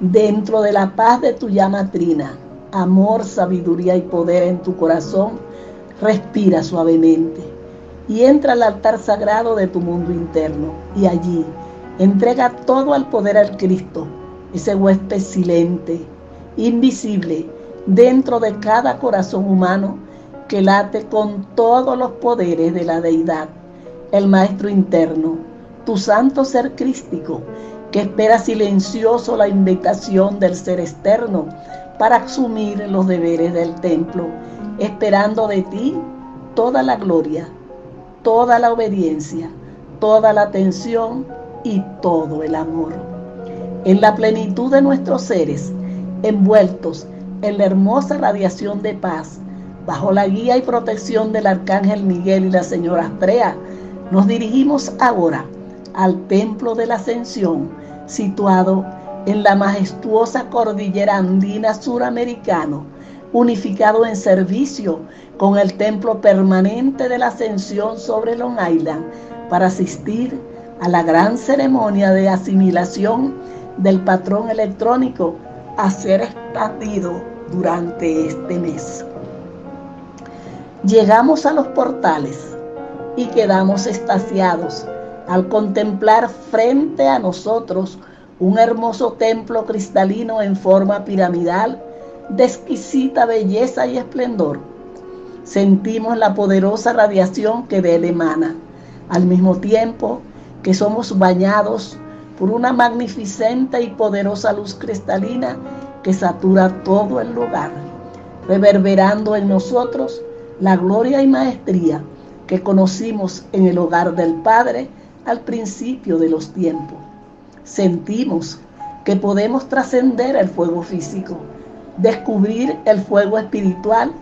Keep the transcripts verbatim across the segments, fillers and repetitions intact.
dentro de la paz de tu llama trina, amor, sabiduría y poder en tu corazón, respira suavemente y entra al altar sagrado de tu mundo interno y allí entrega todo al poder al Cristo, ese huésped silente, invisible, dentro de cada corazón humano que late con todos los poderes de la Deidad, el Maestro interno, tu santo ser crístico, que espera silencioso la invitación del ser externo para asumir los deberes del templo, esperando de ti toda la gloria, toda la obediencia, toda la atención y todo el amor. En la plenitud de nuestros seres, envueltos en la hermosa radiación de paz, bajo la guía y protección del Arcángel Miguel y la Señora Astrea, nos dirigimos ahora al Templo de la Ascensión, situado en la majestuosa cordillera andina suramericano, unificado en servicio con el Templo Permanente de la Ascensión sobre Long Island, para asistir a la gran ceremonia de asimilación del patrón electrónico a ser expandido durante este mes. Llegamos a los portales y quedamos extasiados al contemplar frente a nosotros un hermoso templo cristalino en forma piramidal de exquisita belleza y esplendor. Sentimos la poderosa radiación que de él emana, al mismo tiempo que somos bañados por una magnificente y poderosa luz cristalina que satura todo el lugar, reverberando en nosotros la gloria y maestría que conocimos en el hogar del Padre al principio de los tiempos. Sentimos que podemos trascender el fuego físico, descubrir el fuego espiritual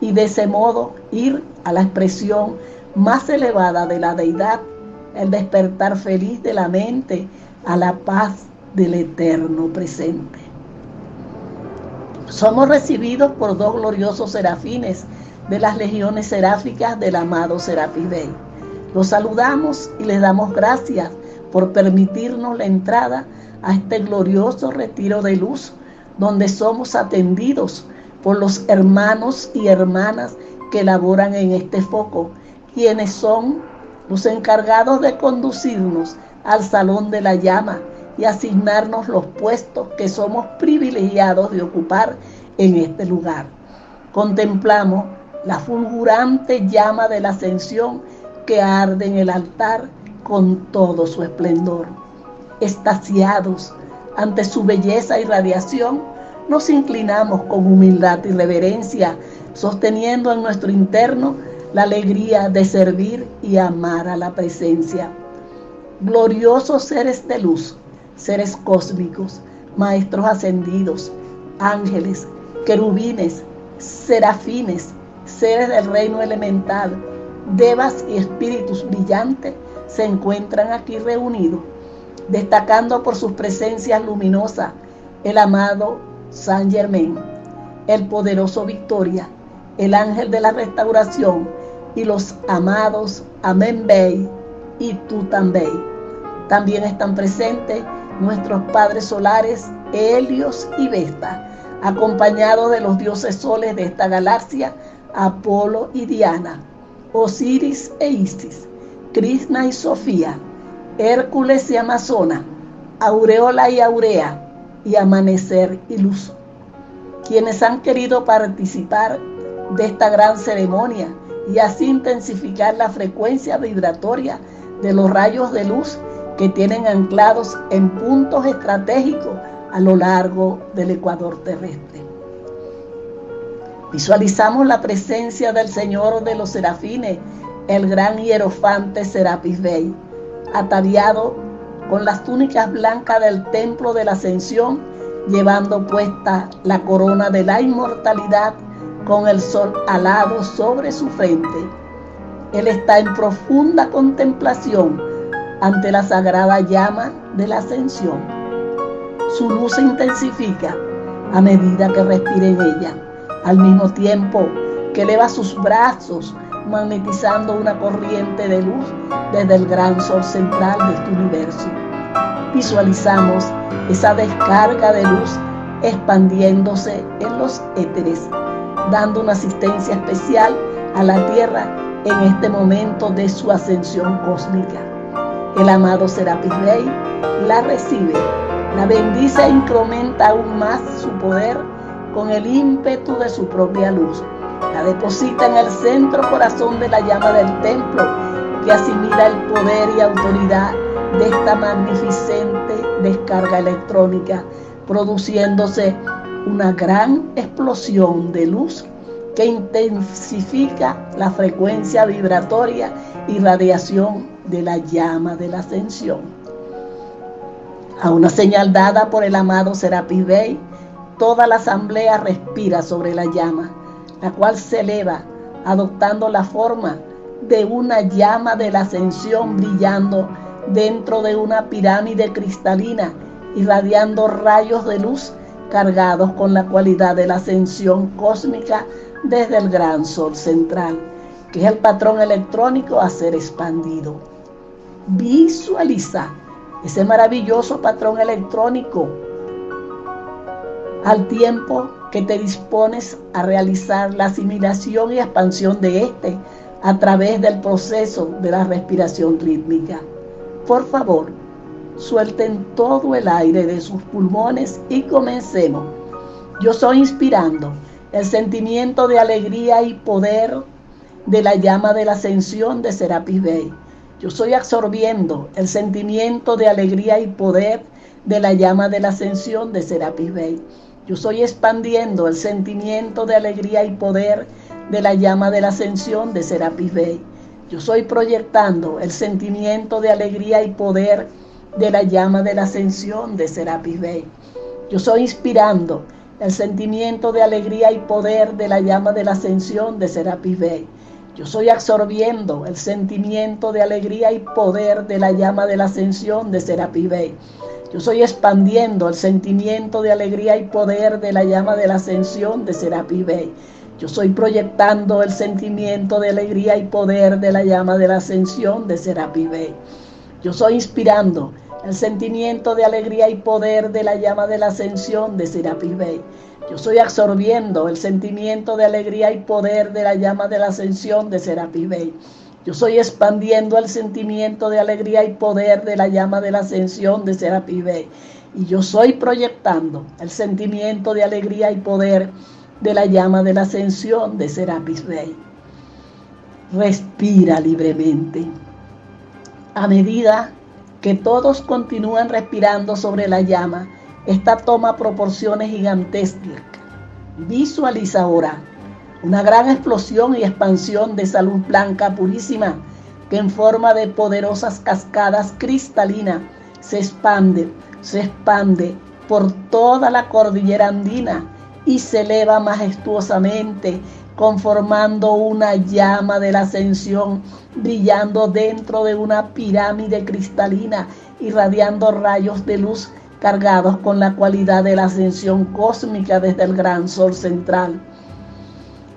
y de ese modo ir a la expresión más elevada de la Deidad, el despertar feliz de la mente a la paz del eterno presente. Somos recibidos por dos gloriosos serafines de las legiones seráficas del amado Serapis Bey. Los saludamos y les damos gracias por permitirnos la entrada a este glorioso retiro de luz, donde somos atendidos por los hermanos y hermanas que laboran en este foco, quienes son los encargados de conducirnos al Salón de la Llama y asignarnos los puestos que somos privilegiados de ocupar en este lugar. Contemplamos la fulgurante llama de la ascensión que arde en el altar con todo su esplendor. Extasiados ante su belleza y radiación, nos inclinamos con humildad y reverencia, sosteniendo en nuestro interno la alegría de servir y amar a la presencia. Gloriosos seres de luz, seres cósmicos, maestros ascendidos, ángeles, querubines, serafines, seres del reino elemental, devas y espíritus brillantes se encuentran aquí reunidos, destacando por sus presencias luminosas el amado San Germán, el poderoso Victoria, el ángel de la restauración y los amados Amén Bey y Tutan Bey. También están presentes nuestros padres solares Helios y Vesta, acompañados de los dioses soles de esta galaxia, Apolo y Diana, Osiris e Isis, Krishna y Sofía, Hércules y Amazonas, Aureola y Aurea, y Amanecer y Luz, quienes han querido participar de esta gran ceremonia y así intensificar la frecuencia vibratoria de los rayos de luz que tienen anclados en puntos estratégicos a lo largo del ecuador terrestre. Visualizamos la presencia del Señor de los Serafines, el gran hierofante Serapis Bey, ataviado con las túnicas blancas del Templo de la Ascensión, llevando puesta la corona de la inmortalidad con el sol alado sobre su frente. Él está en profunda contemplación ante la sagrada llama de la Ascensión. Su luz se intensifica a medida que respira en ella, al mismo tiempo que eleva sus brazos, magnetizando una corriente de luz desde el gran sol central de este universo. visualizamos esa descarga de luz expandiéndose en los éteres, dando una asistencia especial a la Tierra en este momento de su ascensión cósmica. El amado Serapis Bey la recibe, la bendice e incrementa aún más su poder con el ímpetu de su propia luz. La deposita en el centro corazón de la llama del templo, que asimila el poder y autoridad de esta magnificente descarga electrónica, produciéndose una gran explosión de luz que intensifica la frecuencia vibratoria y radiación de la llama de la ascensión. A una señal dada por el amado Serapis Bey, toda la asamblea respira sobre la llama, la cual se eleva adoptando la forma de una llama de la ascensión brillando dentro de una pirámide cristalina, irradiando rayos de luz cargados con la cualidad de la ascensión cósmica desde el gran sol central, que es el patrón electrónico a ser expandido. Visualiza ese maravilloso patrón electrónico al tiempo que te dispones a realizar la asimilación y expansión de este a través del proceso de la respiración rítmica. Por favor, suelten todo el aire de sus pulmones y comencemos. Yo soy inspirando el sentimiento de alegría y poder de la llama de la ascensión de Serapis Bey. Yo soy absorbiendo el sentimiento de alegría y poder de la llama de la ascensión de Serapis Bey. Yo soy expandiendo el sentimiento de alegría y poder de la llama de la ascensión de Serapis Bey. Yo soy proyectando el sentimiento de alegría y poder de la llama de la ascensión de Serapis Bey. Yo soy inspirando el sentimiento de alegría y poder de la llama de la ascensión de Serapis Bey. Yo soy absorbiendo el sentimiento de alegría y poder de la llama de la ascensión de Serapis Bey. Yo soy expandiendo el sentimiento de alegría y poder de la llama de la ascensión de Serapis Bey. Yo soy proyectando el sentimiento de alegría y poder de la llama de la ascensión de Serapis Bey. Yo soy inspirando el sentimiento de alegría y poder de la llama de la ascensión de Serapis Bey. Yo soy absorbiendo el sentimiento de alegría y poder de la llama de la ascensión de Serapis Bey. Yo soy expandiendo el sentimiento de alegría y poder de la llama de la ascensión de Serapis Bey. Y yo soy proyectando el sentimiento de alegría y poder de la llama de la ascensión de Serapis Bey. Respira libremente. A medida que todos continúan respirando sobre la llama, esta toma proporciones gigantescas. Visualiza ahora una gran explosión y expansión de esa luz blanca purísima que en forma de poderosas cascadas cristalinas se expande, se expande por toda la cordillera andina y se eleva majestuosamente conformando una llama de la ascensión brillando dentro de una pirámide cristalina irradiando rayos de luz cargados con la cualidad de la ascensión cósmica desde el gran sol central,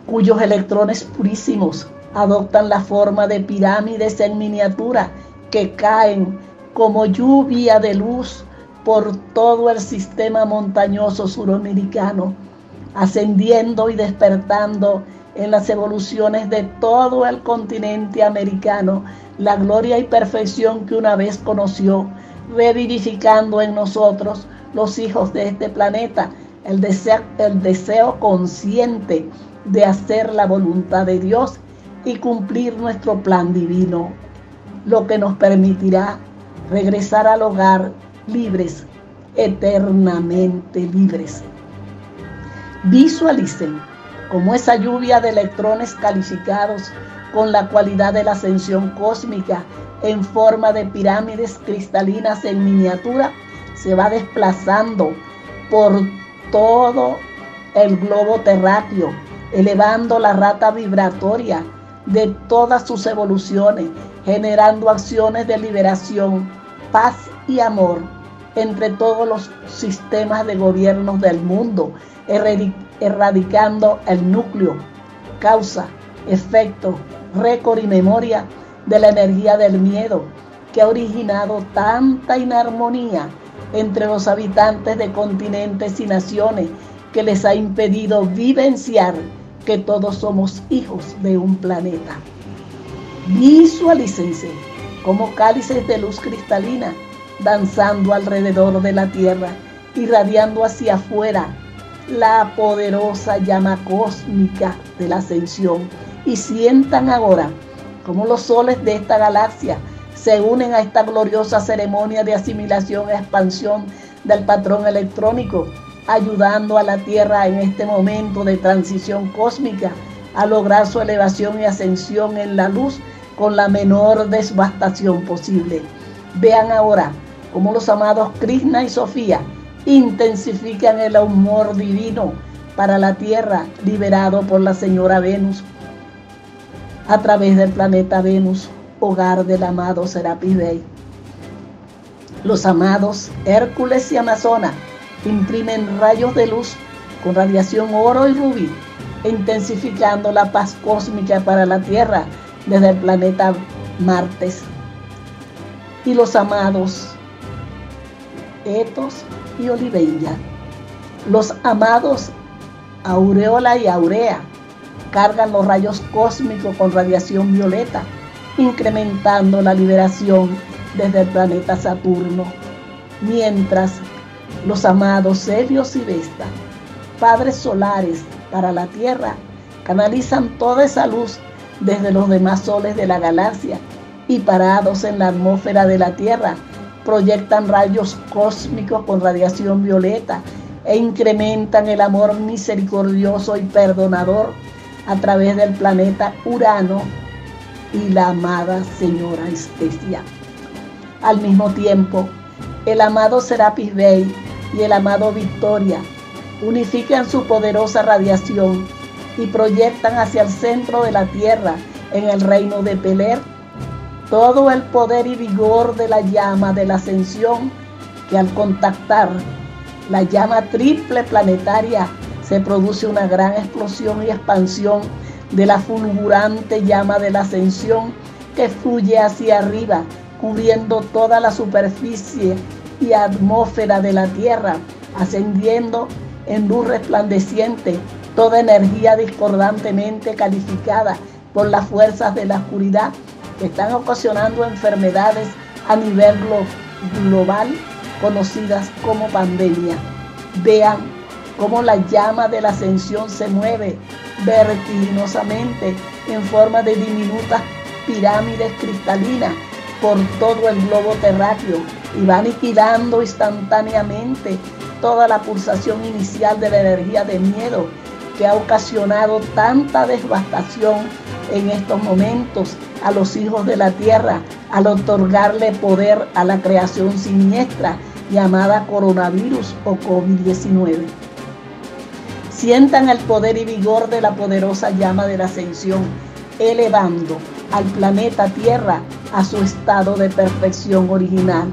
cuyos electrones purísimos adoptan la forma de pirámides en miniatura que caen como lluvia de luz por todo el sistema montañoso suramericano, ascendiendo y despertando en las evoluciones de todo el continente americano la gloria y perfección que una vez conoció, revivificando en nosotros, los hijos de este planeta, el deseo, el deseo consciente de hacer la voluntad de Dios y cumplir nuestro plan divino, lo que nos permitirá regresar al hogar libres, eternamente libres. Visualicen cómo esa lluvia de electrones calificados con la cualidad de la ascensión cósmica en forma de pirámides cristalinas en miniatura se va desplazando por todo el globo terráqueo, elevando la rata vibratoria de todas sus evoluciones, generando acciones de liberación, paz y amor entre todos los sistemas de gobiernos del mundo, erradicando el núcleo, causa, efecto, récord y memoria de la energía del miedo, que ha originado tanta inarmonía entre los habitantes de continentes y naciones, que les ha impedido vivenciar que todos somos hijos de un planeta. Visualícense como cálices de luz cristalina, danzando alrededor de la tierra, irradiando hacia afuera la poderosa llama cósmica de la ascensión, y sientan ahora como los soles de esta galaxia se unen a esta gloriosa ceremonia de asimilación y expansión del patrón electrónico, ayudando a la Tierra en este momento de transición cósmica a lograr su elevación y ascensión en la luz con la menor devastación posible. Vean ahora cómo los amados Krishna y Sofía intensifican el amor divino para la Tierra, liberado por la señora Venus a través del planeta Venus, hogar del amado Serapis Bey. Los amados Hércules y Amazonas imprimen rayos de luz con radiación oro y rubí, intensificando la paz cósmica para la Tierra desde el planeta Martes. Y los amados Etos y Olivella, los amados Aureola y Aurea, cargan los rayos cósmicos con radiación violeta, incrementando la liberación desde el planeta Saturno, mientras los amados Helios y Vesta, padres solares para la Tierra, canalizan toda esa luz desde los demás soles de la galaxia y, parados en la atmósfera de la Tierra, proyectan rayos cósmicos con radiación violeta e incrementan el amor misericordioso y perdonador a través del planeta Urano y la amada señora Especia. Al mismo tiempo, el amado Serapis Bey y el amado Victoria unifican su poderosa radiación y proyectan hacia el centro de la Tierra, en el reino de Peler, todo el poder y vigor de la llama de la ascensión, que al contactar la llama triple planetaria se produce una gran explosión y expansión de la fulgurante llama de la ascensión, que fluye hacia arriba, cubriendo toda la superficie y atmósfera de la Tierra, ascendiendo en luz resplandeciente toda energía discordantemente calificada por las fuerzas de la oscuridad, que están ocasionando enfermedades a nivel glo- global conocidas como pandemia. Vean cómo la llama de la ascensión se mueve vertiginosamente en forma de diminutas pirámides cristalinas por todo el globo terráqueo, y va aniquilando instantáneamente toda la pulsación inicial de la energía de miedo, que ha ocasionado tanta devastación en estos momentos a los hijos de la Tierra, al otorgarle poder a la creación siniestra llamada coronavirus o COVID diecinueve. Sientan el poder y vigor de la poderosa llama de la ascensión, elevando al planeta Tierra a su estado de perfección original,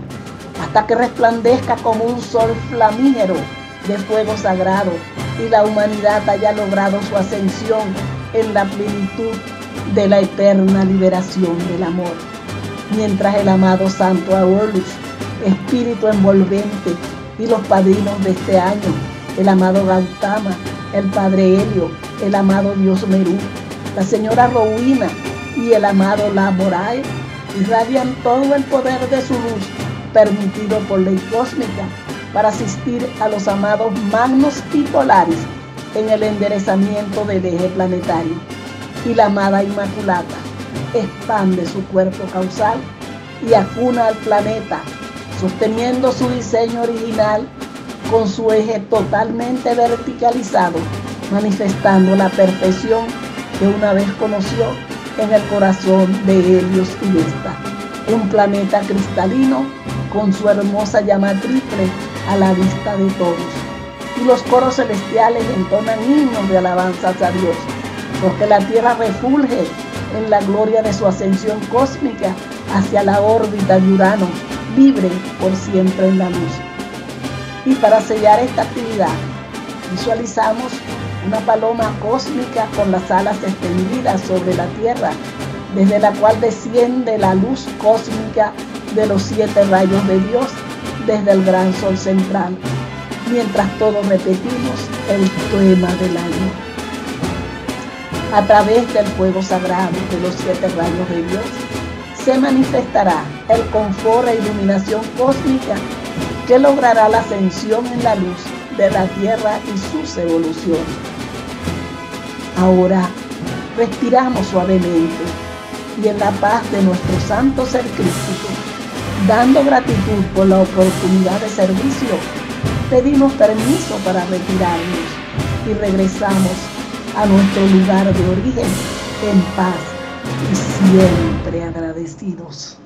hasta que resplandezca como un sol flamígero de fuego sagrado, y la humanidad haya logrado su ascensión en la plenitud de la eterna liberación del amor. Mientras el amado Santo Aolus, espíritu envolvente, y los padrinos de este año, el amado Gautama, el Padre Helios, el amado Dios Meru, la señora Rowina y el amado Laborae, irradian todo el poder de su luz, permitido por ley cósmica, para asistir a los amados magnos y polares en el enderezamiento del eje planetario. Y la amada Inmaculada expande su cuerpo causal y acuna al planeta, sosteniendo su diseño original con su eje totalmente verticalizado, manifestando la perfección que una vez conoció en el corazón de Helios y Vesta, un planeta cristalino con su hermosa llama triple a la vista de todos. Y los coros celestiales entonan himnos de alabanzas a Dios, porque la Tierra refulge en la gloria de su ascensión cósmica hacia la órbita de Urano, libre por siempre en la luz. Y para sellar esta actividad, visualizamos una paloma cósmica con las alas extendidas sobre la Tierra, desde la cual desciende la luz cósmica de los siete rayos de Dios desde el gran sol central, mientras todos repetimos el tema del año. A través del fuego sagrado de los siete rayos de Dios se manifestará el confort e iluminación cósmica que logrará la ascensión en la luz de la Tierra y sus evoluciones. Ahora respiramos suavemente y en la paz de nuestro santo ser crístico, dando gratitud por la oportunidad de servicio, pedimos permiso para retirarnos y regresamos a nuestro lugar de origen en paz y siempre agradecidos.